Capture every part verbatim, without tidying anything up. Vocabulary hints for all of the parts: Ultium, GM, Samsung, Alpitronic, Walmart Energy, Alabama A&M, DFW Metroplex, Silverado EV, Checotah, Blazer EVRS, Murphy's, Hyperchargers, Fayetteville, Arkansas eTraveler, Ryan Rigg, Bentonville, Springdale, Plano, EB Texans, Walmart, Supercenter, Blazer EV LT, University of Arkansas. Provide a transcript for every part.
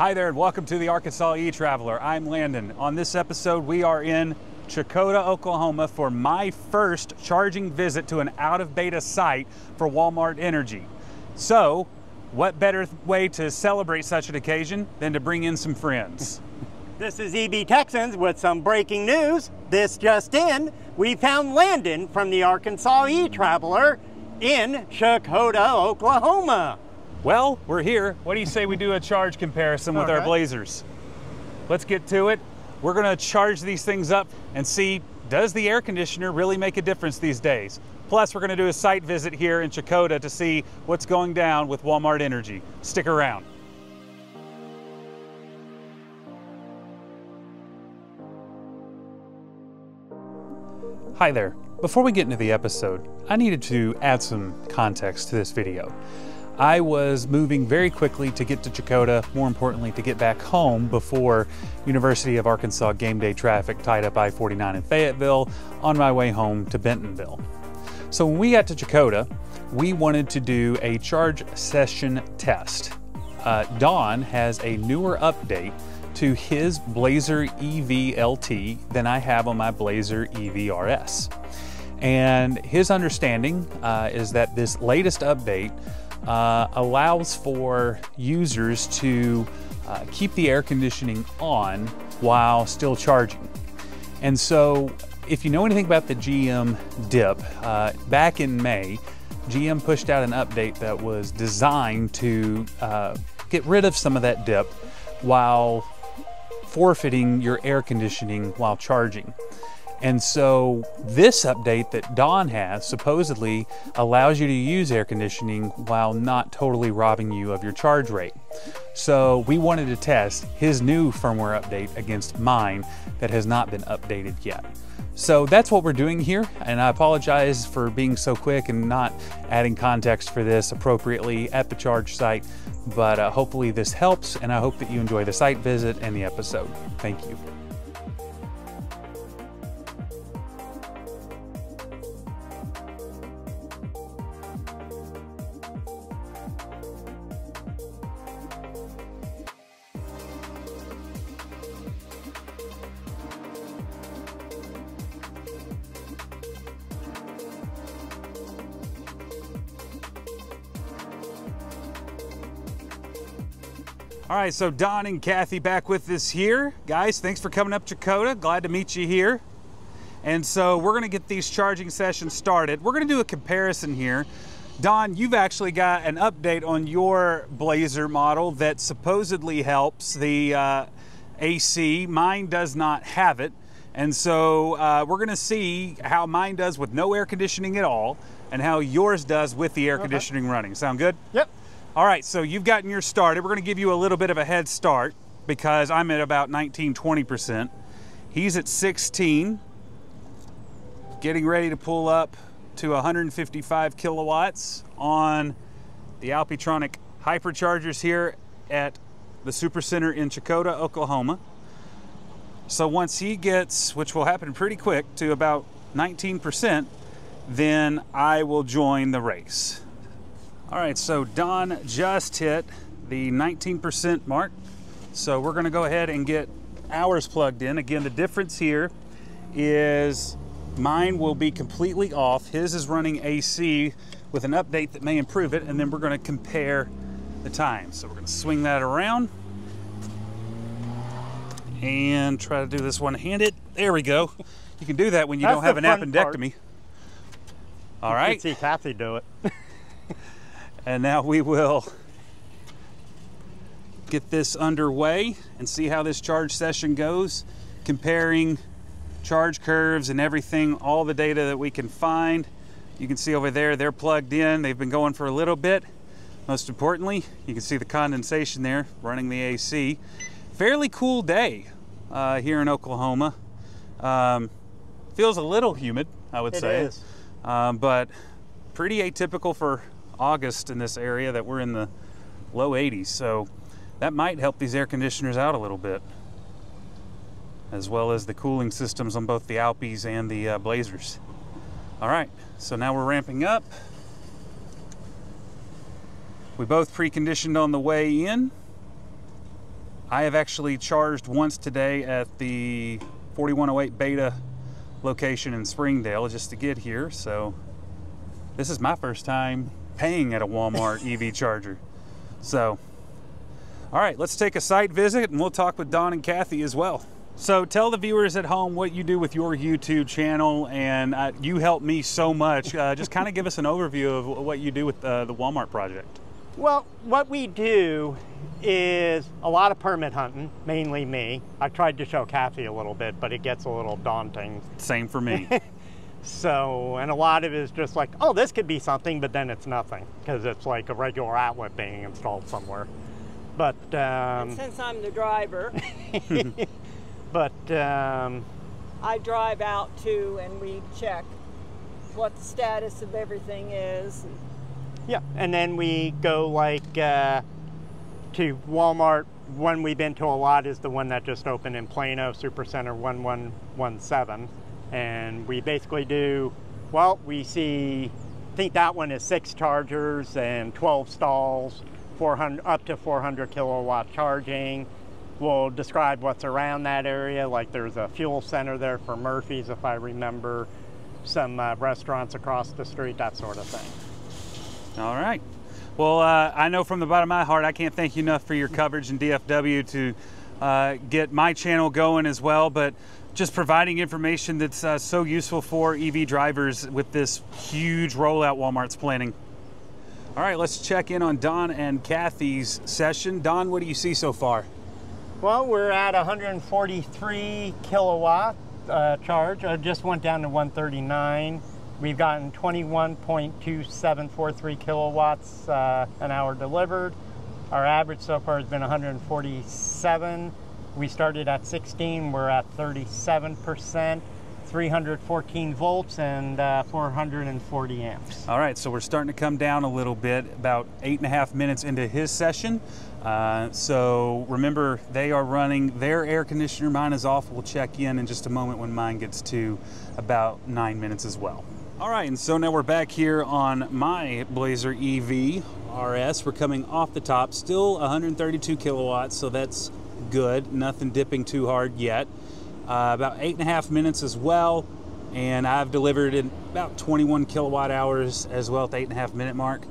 Hi there and welcome to the Arkansas eTraveler. I'm Landon. On this episode, we are in Checotah, Oklahoma for my first charging visit to an out-of-beta site for Walmart Energy. So, what better way to celebrate such an occasion than to bring in some friends? This is E B Texans with some breaking news. This just in, we found Landon from the Arkansas eTraveler in Checotah, Oklahoma. Well, we're here. What do you say we do a charge comparison with our Blazers? Let's get to it. We're gonna charge these things up and see, does the air conditioner really make a difference these days? Plus, we're gonna do a site visit here in Checotah to see what's going down with Walmart Energy. Stick around. Hi there. Before we get into the episode, I needed to add some context to this video. I was moving very quickly to get to Checotah, more importantly, to get back home before University of Arkansas game day traffic tied up I forty-nine in Fayetteville on my way home to Bentonville. So when we got to Checotah, we wanted to do a charge session test. Uh, Don has a newer update to his Blazer E V L T than I have on my Blazer E V R S. And his understanding uh, is that this latest update uh, allows for users to uh, keep the air conditioning on while still charging. And so if you know anything about the G M dip, uh, back in May, G M pushed out an update that was designed to uh, get rid of some of that dip while forfeiting your air conditioning while charging. And so this update that Don has supposedly allows you to use air conditioning while not totally robbing you of your charge rate. So we wanted to test his new firmware update against mine that has not been updated yet. So that's what we're doing here, and I apologize for being so quick and not adding context for this appropriately at the charge site, but uh, hopefully this helps, and I hope that you enjoy the site visit and the episode. Thank you. All right, so Don and Kathy back with us here. Guys, thanks for coming up Checotah. Glad to meet you here. And so we're gonna get these charging sessions started. We're gonna do a comparison here. Don, you've actually got an update on your Blazer model that supposedly helps the uh, A C. Mine does not have it. And so uh, we're gonna see how mine does with no air conditioning at all and how yours does with the air okay. conditioning running. Sound good? Yep. All right, so you've gotten yours started. We're gonna give you a little bit of a head start because I'm at about nineteen, twenty percent. He's at sixteen, getting ready to pull up to one hundred fifty-five kilowatts on the Alpitronic Hyperchargers here at the Supercenter in Checotah, Oklahoma. So once he gets, which will happen pretty quick, to about nineteen percent, then I will join the race. All right, so Don just hit the nineteen percent mark. So we're gonna go ahead and get ours plugged in. Again, the difference here is mine will be completely off. His is running A C with an update that may improve it, and then we're gonna compare the time. So we're gonna swing that around and try to do this one-handed. There we go. You can do that when you That's don't have an appendectomy. Part. All right. You can see Kathy do it. And now we will get this underway and see how this charge session goes, comparing charge curves and everything, all the data that we can find. You can see over there, they're plugged in. They've been going for a little bit. Most importantly, you can see the condensation there running the A C. Fairly cool day uh, here in Oklahoma. Um, feels a little humid, I would say. It is. Um, but pretty atypical for August in this area that we're in the low eighties, so that might help these air conditioners out a little bit, as well as the cooling systems on both the Alpies and the uh, Blazers. All right, so now we're ramping up. We both preconditioned on the way in. I have actually charged once today at the forty-one oh eight Beta location in Springdale just to get here. So this is my first time paying at a Walmart E V charger. So, all right, let's take a site visit and we'll talk with Don and Kathy as well. So tell the viewers at home what you do with your YouTube channel, and uh, you helped me so much. Uh, just kind of give us an overview of what you do with uh, the Walmart project. Well, what we do is a lot of permit hunting, mainly me. I tried to show Kathy a little bit, but it gets a little daunting. Same for me. So, and a lot of it is just like, oh, this could be something, but then it's nothing, because it's like a regular outlet being installed somewhere. But um, and since I'm the driver. But um, I drive out too, and we check what the status of everything is. Yeah, and then we go like uh, to Walmart. One we've been to a lot is the one that just opened in Plano, Supercenter eleven seventeen, and we basically do. Well, we see. I think that one is six chargers and twelve stalls, four hundred up to four hundred kilowatt charging. We'll describe what's around that area, like there's a fuel center there for Murphy's, if I remember, some uh, restaurants across the street, that sort of thing. All right. Well, uh, I know from the bottom of my heart, I can't thank you enough for your coverage in D F W to uh, get my channel going as well, but just providing information that's uh, so useful for E V drivers with this huge rollout Walmart's planning. All right, let's check in on Don and Kathy's session. Don, what do you see so far? Well, we're at one hundred forty-three kilowatt uh, charge. I just went down to one thirty-nine. We've gotten twenty-one point two seven four three kilowatts uh, an hour delivered. Our average so far has been one hundred forty-seven. We started at sixteen, we're at thirty-seven percent, three hundred fourteen volts, and uh, four hundred forty amps. All right, so we're starting to come down a little bit, about eight and a half minutes into his session. Uh, so remember, they are running their air conditioner. Mine is off. We'll check in in just a moment when mine gets to about nine minutes as well. All right, and so now we're back here on my Blazer E V R S. We're coming off the top, still one hundred thirty-two kilowatts, so that's good. Nothing dipping too hard yet. Uh, about eight and a half minutes as well, and I've delivered in about twenty-one kilowatt hours as well at the eight and a half minute mark.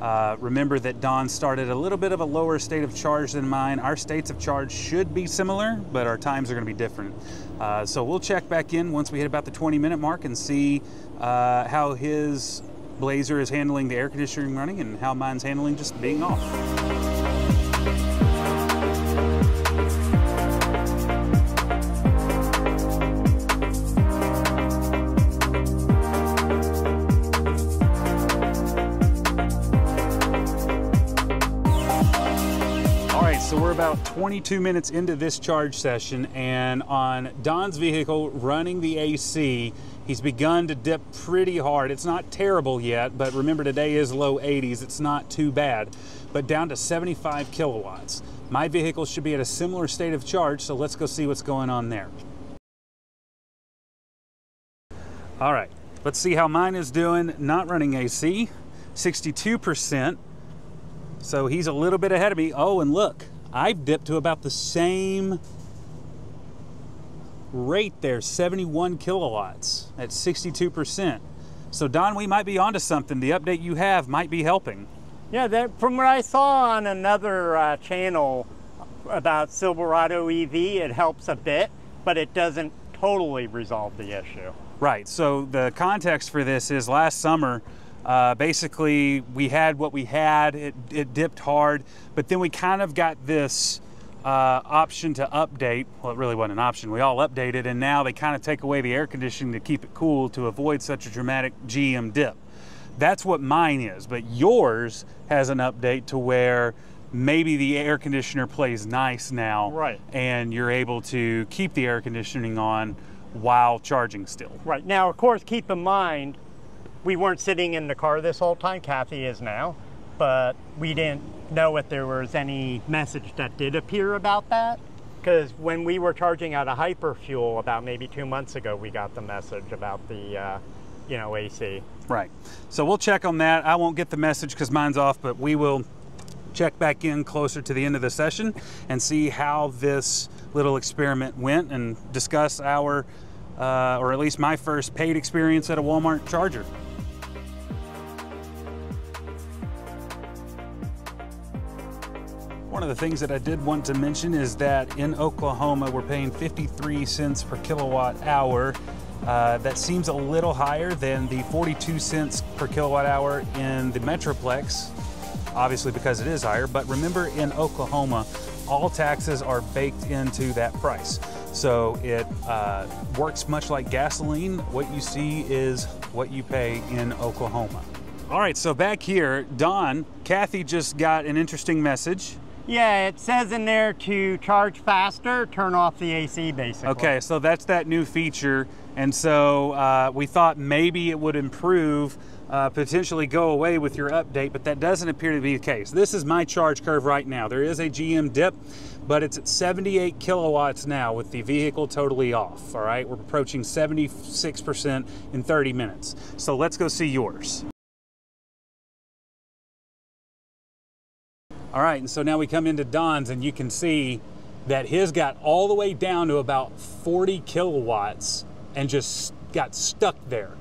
Uh, remember that Don started a little bit of a lower state of charge than mine. Our states of charge should be similar, but our times are going to be different. Uh, so we'll check back in once we hit about the twenty minute mark and see uh, how his Blazer is handling the air conditioning running and how mine's handling just being off. About twenty-two minutes into this charge session, and on Don's vehicle running the A C, he's begun to dip pretty hard. It's not terrible yet, but remember today is low eighties. It's not too bad, but down to seventy-five kilowatts. My vehicle should be at a similar state of charge, so let's go see what's going on there. All right, let's see how mine is doing. Not running A C, sixty-two percent. So he's a little bit ahead of me. Oh, and look. I've dipped to about the same rate there, seventy-one kilowatts at sixty-two percent. So Don, we might be onto something. The update you have might be helping. Yeah, that, from what I saw on another uh, channel about Silverado E V, it helps a bit, but it doesn't totally resolve the issue. Right, so the context for this is last summer, Uh, basically, we had what we had, it, it dipped hard, but then we kind of got this uh, option to update. Well, it really wasn't an option, we all updated, and now they kind of take away the air conditioning to keep it cool to avoid such a dramatic G M dip. That's what mine is, but yours has an update to where maybe the air conditioner plays nice now, right, and you're able to keep the air conditioning on while charging still. Right, now of course keep in mind, we weren't sitting in the car this whole time, Kathy is now, but we didn't know if there was any message that did appear about that, because when we were charging out of Hyperfuel about maybe two months ago, we got the message about the uh, you know, A C. Right, so we'll check on that. I won't get the message because mine's off, but we will check back in closer to the end of the session and see how this little experiment went and discuss our, uh, or at least my first paid experience at a Walmart charger. One of the things that I did want to mention is that in Oklahoma, we're paying fifty-three cents per kilowatt hour. Uh, that seems a little higher than the forty-two cents per kilowatt hour in the Metroplex, obviously because it is higher, but remember in Oklahoma, all taxes are baked into that price. So it uh, works much like gasoline. What you see is what you pay in Oklahoma. All right, so back here, Don, Kathy just got an interesting message. Yeah, it says in there to charge faster, turn off the A C basically. Okay, so that's that new feature. And so uh, we thought maybe it would improve, uh, potentially go away with your update, but that doesn't appear to be the case. This is my charge curve right now. There is a G M dip, but it's at seventy-eight kilowatts now with the vehicle totally off, all right? We're approaching seventy-six percent in thirty minutes. So let's go see yours. All right, and so now we come into Don's and you can see that his got all the way down to about forty kilowatts and just got stuck there.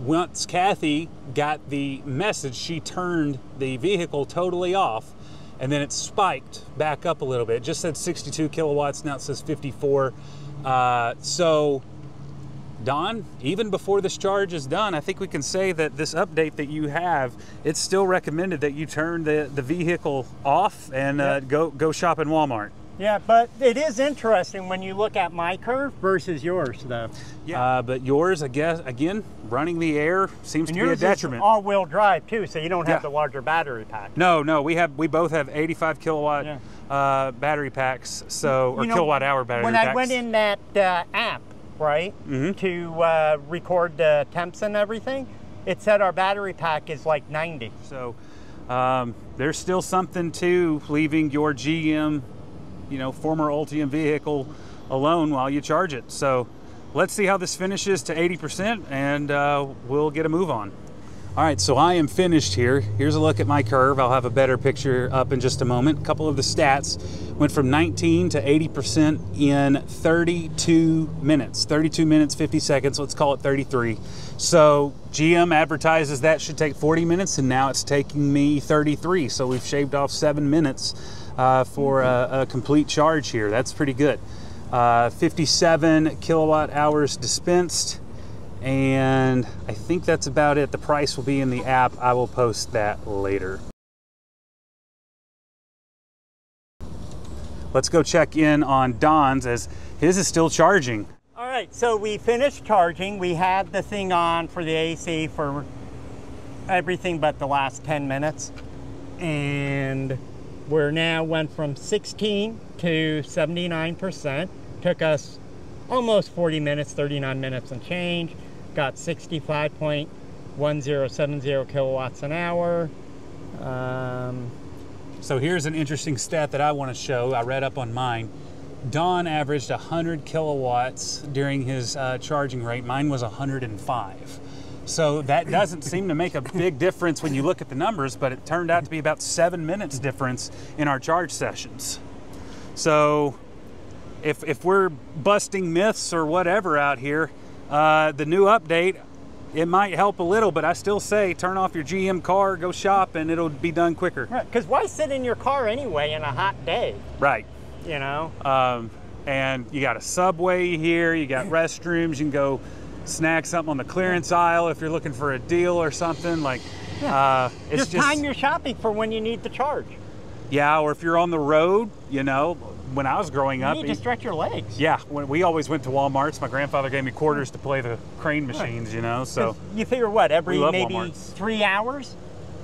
Once Kathy got the message, she turned the vehicle totally off and then it spiked back up a little bit. It just said sixty-two kilowatts, now it says fifty-four. Uh, so Don, even before this charge is done, I think we can say that this update that you have, it's still recommended that you turn the, the vehicle off and yep. uh, go, go shop in Walmart. Yeah, but it is interesting when you look at my curve versus yours, though. Yeah, uh, but yours, I guess, again, running the air seems and to be a detriment. All-wheel drive too, so you don't have yeah. the larger battery pack. No, no, we have we both have eighty-five kilowatt yeah. uh, battery packs, so or you know, kilowatt-hour battery when packs. When I went in that uh, app, right, mm-hmm. to uh, record the temps and everything, it said our battery pack is like ninety. So um, there's still something to leaving your G M. You know, former Ultium vehicle alone while you charge it. So let's see how this finishes to eighty percent and uh, we'll get a move on. All right, so I am finished here. Here's a look at my curve. I'll have a better picture up in just a moment. A couple of the stats went from nineteen to eighty percent in thirty-two minutes. thirty-two minutes, fifty seconds, let's call it thirty-three. So G M advertises that should take forty minutes and now it's taking me thirty-three. So we've shaved off seven minutes Uh, for a, a complete charge here. That's pretty good. Uh, fifty-seven kilowatt hours dispensed, and I think that's about it. The price will be in the app. I will post that later. Let's go check in on Don's as his is still charging. All right, so we finished charging. We had the thing on for the A C for everything but the last ten minutes, and we're now went from sixteen to seventy-nine percent. Took us almost forty minutes, thirty-nine minutes and change. Got sixty-five point one zero seven zero kilowatts an hour. Um, so here's an interesting stat that I want to show. I read up on mine. Don averaged one hundred kilowatts during his uh, charging rate. Mine was one hundred five. So that doesn't seem to make a big difference when you look at the numbers, but it turned out to be about seven minutes difference in our charge sessions. So if, if we're busting myths or whatever out here, uh, the new update, it might help a little, but I still say turn off your G M car, go shop, and it'll be done quicker. Right, because why sit in your car anyway in a hot day? Right. You know? Um, and you got a Subway here, you got restrooms, you can go snag something on the clearance aisle if you're looking for a deal or something like yeah. uh it's just, just time you're shopping for when you need the charge. Yeah, or if you're on the road, you know, when I was growing you up you need to stretch your legs. Yeah, when we always went to Walmart's. My grandfather gave me quarters to play the crane machines, right. You know, so you figure what, every maybe Walmart's. three hours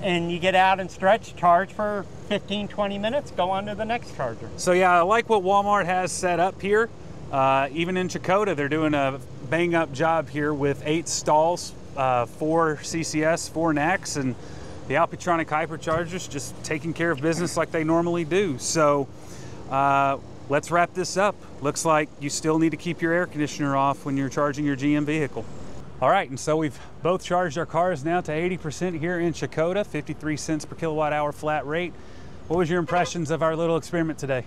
and you get out and stretch, charge for fifteen, twenty minutes, go on to the next charger. So yeah, I like what Walmart has set up here. Uh, even in Checotah, they're doing a bang up job here with eight stalls, uh, four C C S, four N A C S, and the Alpitronic Hyperchargers just taking care of business like they normally do. So uh, let's wrap this up. Looks like you still need to keep your air conditioner off when you're charging your G M vehicle. All right, and so we've both charged our cars now to eighty percent here in Checotah, fifty-three cents per kilowatt hour flat rate. What was your impressions of our little experiment today?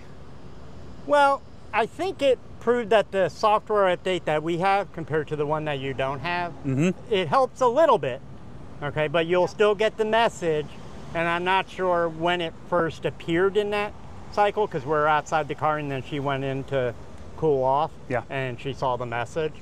Well, I think it proved that the software update that we have compared to the one that you don't have, mm-hmm. it helps a little bit, okay? But you'll still get the message, and I'm not sure when it first appeared in that cycle because we're outside the car and then she went in to cool off yeah. and she saw the message.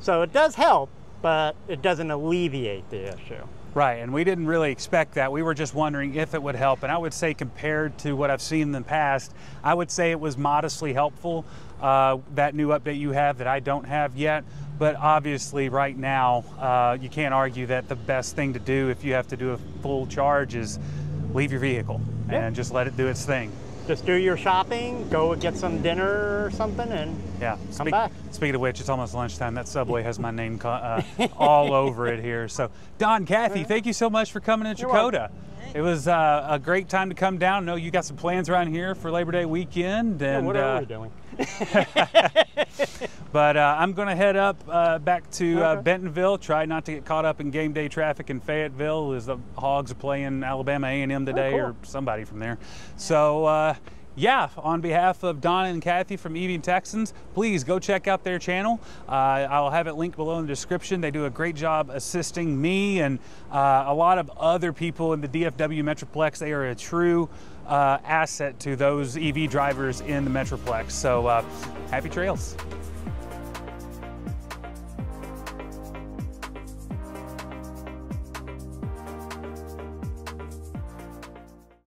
So it does help, but it doesn't alleviate the issue. Right, and we didn't really expect that. We were just wondering if it would help, and I would say compared to what I've seen in the past, I would say it was modestly helpful, uh, that new update you have that I don't have yet. But obviously right now, uh, you can't argue that the best thing to do if you have to do a full charge is leave your vehicle yeah. and just let it do its thing. Just do your shopping, go get some dinner or something, and yeah. come Spe back. Speaking of which, it's almost lunchtime. That Subway has my name uh, all over it here. So, Don, Kathy, thank you so much for coming to Checotah. It was uh, a great time to come down. I know you got some plans around here for Labor Day weekend. And, yeah, what are uh, we doing? But uh, I'm going to head up uh, back to uh, Bentonville. Try not to get caught up in game day traffic in Fayetteville as the Hogs are playing Alabama A and M today, oh, cool. or somebody from there. So, uh, yeah, on behalf of Don and Kathy from E B Texans, please go check out their channel. Uh, I'll have it linked below in the description. They do a great job assisting me and uh, a lot of other people in the D F W Metroplex. They are a true uh, asset to those E V drivers in the Metroplex. So, uh, happy trails.